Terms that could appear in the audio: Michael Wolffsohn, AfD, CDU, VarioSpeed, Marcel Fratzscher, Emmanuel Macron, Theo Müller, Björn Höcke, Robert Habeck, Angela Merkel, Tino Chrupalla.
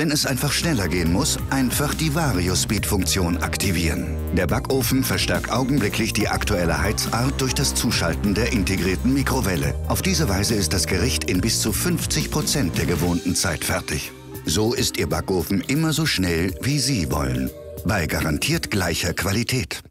Wenn es einfach schneller gehen muss, einfach die VarioSpeed-Funktion aktivieren. Der Backofen verstärkt augenblicklich die aktuelle Heizart durch das Zuschalten der integrierten Mikrowelle. Auf diese Weise ist das Gericht in bis zu 50% der gewohnten Zeit fertig. So ist Ihr Backofen immer so schnell, wie Sie wollen, bei garantiert gleicher Qualität.